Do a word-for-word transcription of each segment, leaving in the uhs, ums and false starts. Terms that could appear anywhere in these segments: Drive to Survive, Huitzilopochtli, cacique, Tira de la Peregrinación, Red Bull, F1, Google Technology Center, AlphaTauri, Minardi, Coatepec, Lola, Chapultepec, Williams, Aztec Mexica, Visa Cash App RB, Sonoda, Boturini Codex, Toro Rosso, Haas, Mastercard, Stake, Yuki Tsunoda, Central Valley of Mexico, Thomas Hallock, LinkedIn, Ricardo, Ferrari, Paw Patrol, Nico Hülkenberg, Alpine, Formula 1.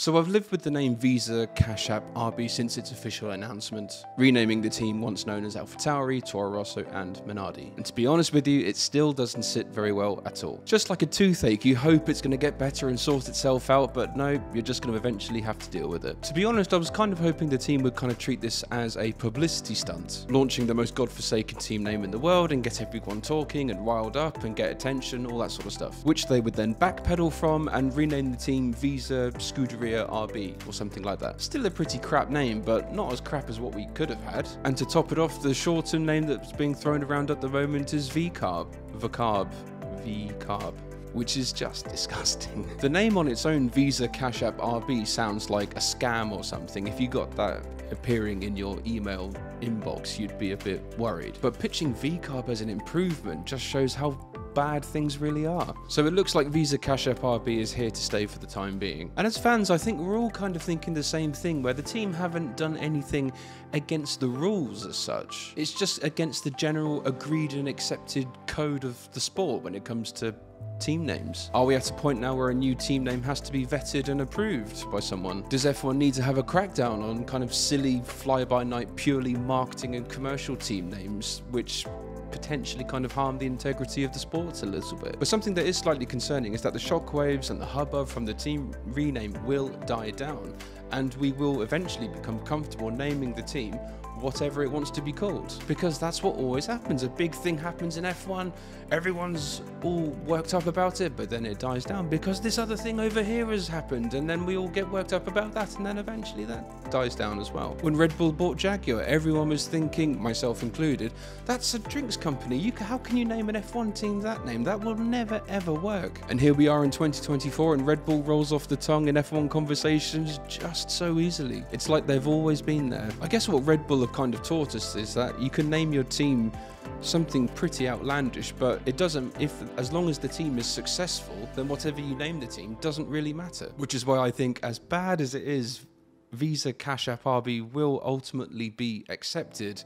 So I've lived with the name Visa Cash App R B since its official announcement, renaming the team once known as AlphaTauri, Toro Rosso and Minardi. And to be honest with you, it still doesn't sit very well at all. Just like a toothache, you hope it's going to get better and sort itself out, but no, you're just going to eventually have to deal with it. To be honest, I was kind of hoping the team would kind of treat this as a publicity stunt, launching the most godforsaken team name in the world and get everyone talking and riled up and get attention, all that sort of stuff, which they would then backpedal from and rename the team Visa Scuderia R B or something like that. Still a pretty crap name, but not as crap as what we could have had. And to top it off, the shortened name that's being thrown around at the moment is V-Carb. V-Carb. V-Carb. Which is just disgusting. The name on its own, Visa Cash App R B, sounds like a scam or something. If you got that appearing in your email inbox, you'd be a bit worried. But pitching V-Carb as an improvement just shows how bad things really are. So it looks like Visa Cash App R B is here to stay for the time being. And as fans, I think we're all kind of thinking the same thing, where the team haven't done anything against the rules as such. It's just against the general agreed and accepted code of the sport when it comes to team names. Are we at a point now where a new team name has to be vetted and approved by someone? Does F one need to have a crackdown on kind of silly fly-by-night purely marketing and commercial team names, which potentially kind of harm the integrity of the sport a little bit? But something that is slightly concerning is that the shockwaves and the hubbub from the team rename will die down, and we will eventually become comfortable naming the team whatever it wants to be called, because that's what always happens. A big thing happens in F one, everyone's all worked up about it, but then it dies down because this other thing over here has happened, and then we all get worked up about that, and then eventually that dies down as well. When Red Bull bought Jaguar, everyone was thinking, myself included, that's a drinks company, you can, how can you name an F one team that name? That will never ever work. And here we are in twenty twenty-four, and Red Bull rolls off the tongue in F one conversations just so easily. It's like they've always been there. I guess what Red Bull have kind of taught us is that you can name your team something pretty outlandish, but it doesn't, if as long as the team is successful, then whatever you name the team doesn't really matter. Which is why I think, as bad as it is, Visa Cash App R B will ultimately be accepted,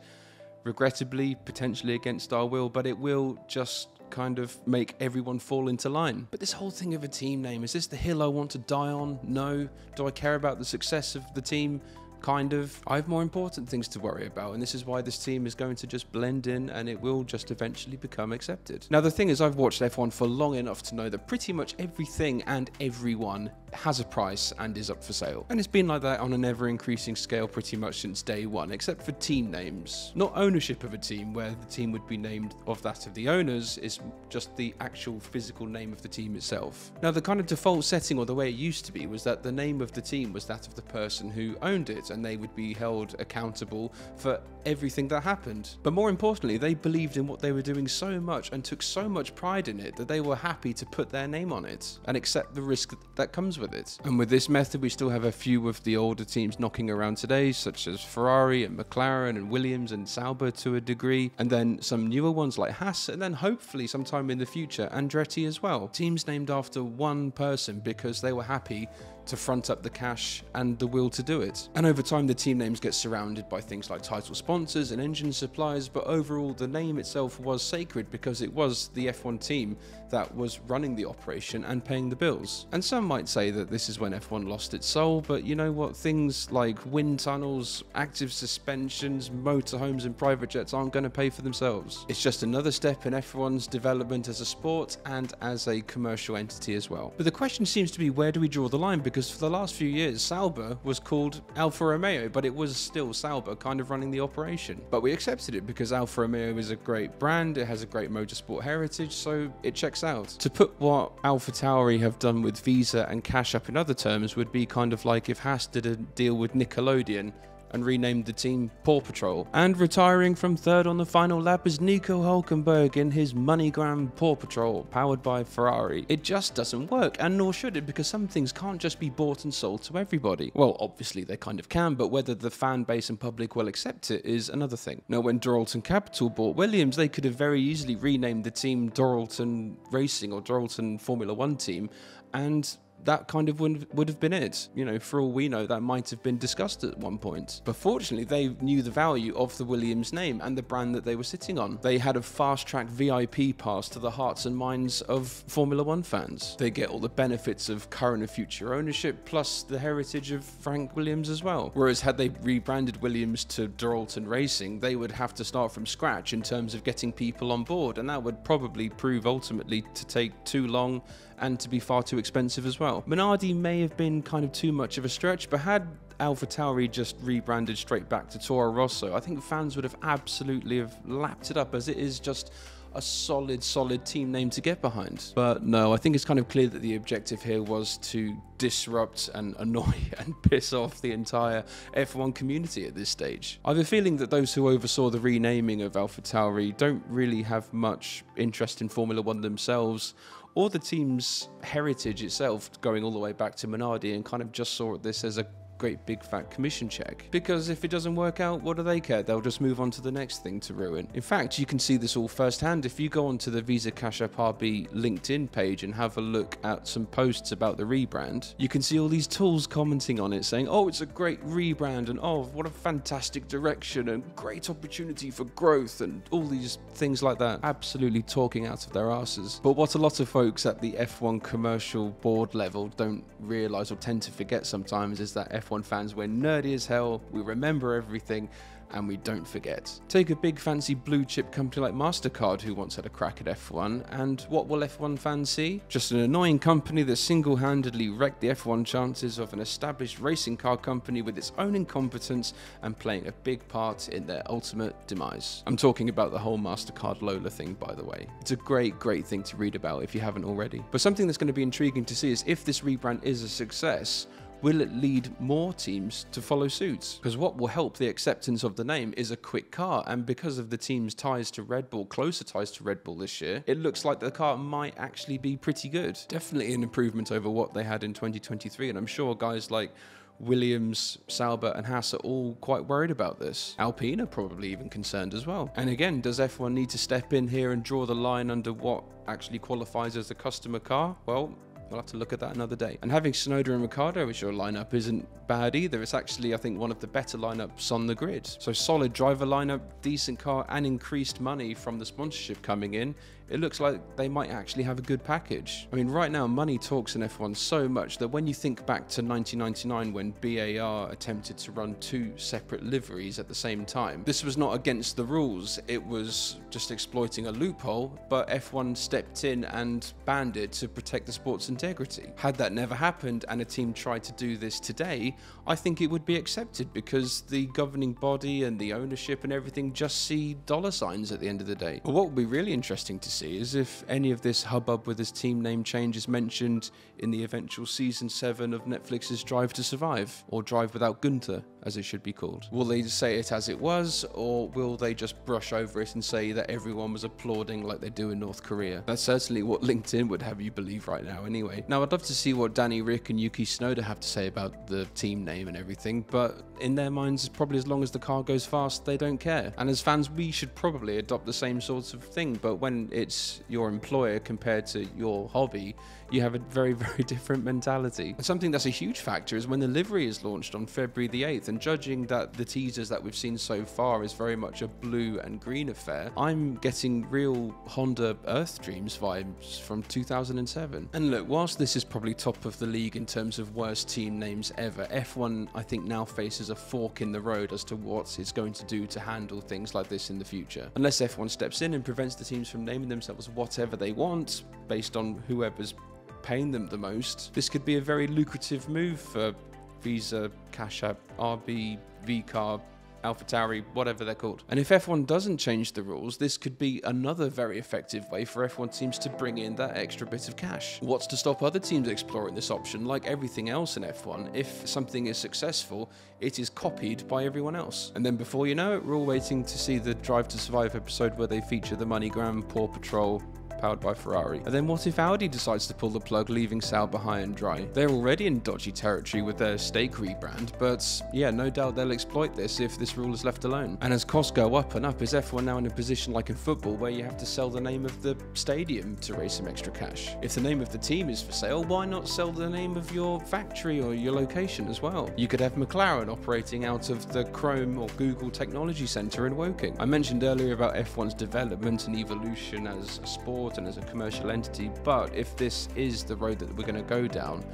regrettably, potentially against our will, but it will just kind of make everyone fall into line. But this whole thing of a team name, is this the hill I want to die on? No. Do I care about the success of the team? Kind of. I have more important things to worry about, and this is why this team is going to just blend in, and it will just eventually become accepted. Now the thing is, I've watched F one for long enough to know that pretty much everything and everyone has a price and is up for sale. And it's been like that on an ever-increasing scale pretty much since day one, except for team names. Not ownership of a team, where the team would be named of that of the owners, is just the actual physical name of the team itself. Now the kind of default setting, or the way it used to be, was that the name of the team was that of the person who owned it, and they would be held accountable for everything that happened. But more importantly, they believed in what they were doing so much and took so much pride in it that they were happy to put their name on it and accept the risk that comes with it. And with this method, we still have a few of the older teams knocking around today, such as Ferrari and McLaren and Williams and Sauber to a degree, and then some newer ones like Haas, and then hopefully sometime in the future, Andretti as well. Teams named after one person because they were happy to front up the cash and the will to do it. And over time, the team names get surrounded by things like title sponsors and engine suppliers, but overall the name itself was sacred because it was the F one team that was running the operation and paying the bills. And some might say that this is when F one lost its soul, but you know what, things like wind tunnels, active suspensions, motorhomes and private jets aren't going to pay for themselves. It's just another step in F one's development as a sport and as a commercial entity as well. But the question seems to be, where do we draw the line? Because Because for the last few years, Sauber was called Alfa Romeo, but it was still Sauber kind of running the operation. But we accepted it because Alfa Romeo is a great brand, it has a great motorsport heritage, so it checks out. To put what AlphaTauri have done with Visa and Cash App in other terms would be kind of like if Haas did a deal with Nickelodeon and renamed the team Paw Patrol. And retiring from third on the final lap is Nico Hülkenberg in his MoneyGram Paw Patrol, powered by Ferrari. It just doesn't work, and nor should it, because some things can't just be bought and sold to everybody. Well, obviously they kind of can, but whether the fan base and public will accept it is another thing. Now, when Doralton Capital bought Williams, they could have very easily renamed the team Doralton Racing or Doralton Formula One team, and that kind of would, would have been it. You know, for all we know, that might have been discussed at one point. But fortunately, they knew the value of the Williams name and the brand that they were sitting on. They had a fast-track V I P pass to the hearts and minds of Formula One fans. They get all the benefits of current and future ownership, plus the heritage of Frank Williams as well. Whereas had they rebranded Williams to Doralton Racing, they would have to start from scratch in terms of getting people on board, and that would probably prove ultimately to take too long and to be far too expensive as well. Minardi may have been kind of too much of a stretch, but had AlphaTauri just rebranded straight back to Toro Rosso, I think fans would have absolutely have lapped it up, as it is just a solid, solid team name to get behind. But no, I think it's kind of clear that the objective here was to disrupt and annoy and piss off the entire F one community at this stage. I have a feeling that those who oversaw the renaming of AlphaTauri don't really have much interest in Formula One themselves, or the team's heritage itself, going all the way back to Minardi, and kind of just saw this as a great big fat commission check. Because if it doesn't work out, what do they care? They'll just move on to the next thing to ruin. In fact, you can see this all firsthand if you go onto the Visa Cash App R B LinkedIn page and have a look at some posts about the rebrand. You can see all these tools commenting on it, saying, oh, it's a great rebrand, and oh, what a fantastic direction, and great opportunity for growth, and all these things like that. Absolutely talking out of their asses. But what a lot of folks at the F one commercial board level don't realize or tend to forget sometimes is that F one F one fans, we're nerdy as hell, we remember everything, and we don't forget. Take a big fancy blue chip company like Mastercard, who once had a crack at F one, and what will F one fans see? Just an annoying company that single-handedly wrecked the F one chances of an established racing car company with its own incompetence and playing a big part in their ultimate demise. I'm talking about the whole Mastercard Lola thing, by the way. It's a great, great thing to read about if you haven't already. But something that's going to be intriguing to see is, if this rebrand is a success, will it lead more teams to follow suit? Because what will help the acceptance of the name is a quick car, and because of the team's ties to Red Bull, closer ties to Red Bull this year, it looks like the car might actually be pretty good. Definitely an improvement over what they had in twenty twenty-three, and I'm sure guys like Williams, Sauber and Haas are all quite worried about this. Alpine are probably even concerned as well. And again, does F one need to step in here and draw the line under what actually qualifies as a customer car? Well, we'll have to look at that another day. And having Sonoda and Ricardo as your lineup isn't bad either. It's actually, I think, one of the better lineups on the grid. So solid driver lineup, decent car, and increased money from the sponsorship coming in. It looks like they might actually have a good package. I mean, right now, money talks in F one so much that when you think back to nineteen ninety-nine, when B A R attempted to run two separate liveries at the same time, this was not against the rules. It was just exploiting a loophole, but F one stepped in and banned it to protect the sport's integrity. Had that never happened and a team tried to do this today, I think it would be accepted, because the governing body and the ownership and everything just see dollar signs at the end of the day. But what would be really interesting to see is if any of this hubbub with this team name change is mentioned in the eventual season seven of Netflix's Drive to Survive, or Drive Without Gunther, as it should be called. Will they say it as it was, or will they just brush over it and say that everyone was applauding like they do in North Korea? That's certainly what LinkedIn would have you believe right now anyway. Now, I'd love to see what Danny Rick and Yuki Tsunoda have to say about the team name and everything, but in their minds, probably as long as the car goes fast, they don't care. And as fans, we should probably adopt the same sorts of thing, but when it's your employer compared to your hobby, you have a very, very different mentality. And something that's a huge factor is when the livery is launched on February the eighth, and judging that the teasers that we've seen so far is very much a blue and green affair, I'm getting real Honda Earth Dreams vibes from two thousand seven. And look, whilst this is probably top of the league in terms of worst team names ever, F one, I think, now faces a fork in the road as to what it's going to do to handle things like this in the future. Unless F one steps in and prevents the teams from naming themselves whatever they want based on whoever's paying them the most, this could be a very lucrative move for Visa, Cash App, R B, V-Car, AlphaTauri, whatever they're called. And if F one doesn't change the rules, this could be another very effective way for F one teams to bring in that extra bit of cash. What's to stop other teams exploring this option? Like everything else in F one, if something is successful, it is copied by everyone else. And then before you know it, we're all waiting to see the Drive to Survive episode where they feature the MoneyGram, Paw Patrol, powered by Ferrari. And then what if Audi decides to pull the plug, leaving Sauber high and dry? They're already in dodgy territory with their Stake rebrand, but yeah, no doubt they'll exploit this if this rule is left alone. And as costs go up and up, is F one now in a position like in football where you have to sell the name of the stadium to raise some extra cash? If the name of the team is for sale, why not sell the name of your factory or your location as well? You could have McLaren operating out of the Chrome or Google Technology Center in Woking. I mentioned earlier about F one's development and evolution as a sport and as a commercial entity, but if this is the road that we're going to go down,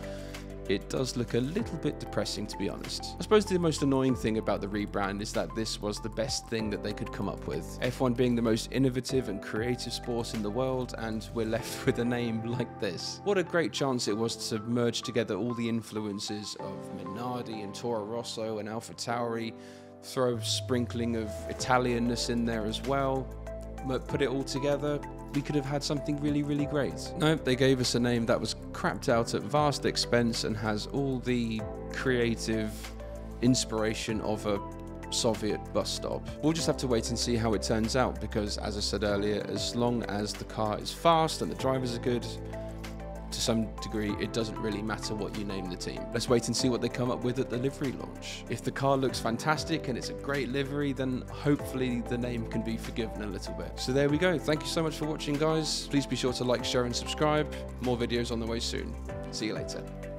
it does look a little bit depressing, to be honest. I suppose the most annoying thing about the rebrand is that this was the best thing that they could come up with. F one being the most innovative and creative sport in the world, and we're left with a name like this. What a great chance it was to merge together all the influences of Minardi and Toro Rosso and AlphaTauri, throw a sprinkling of Italianness in there as well, but put it all together, we could have had something really, really great. Nope, they gave us a name that was crapped out at vast expense and has all the creative inspiration of a Soviet bus stop. We'll just have to wait and see how it turns out, because as I said earlier, as long as the car is fast and the drivers are good, to some degree, it doesn't really matter what you name the team. Let's wait and see what they come up with at the livery launch. If the car looks fantastic and it's a great livery, then hopefully the name can be forgiven a little bit. So there we go. Thank you so much for watching, guys. Please be sure to like, share, and subscribe. More videos on the way soon. See you later.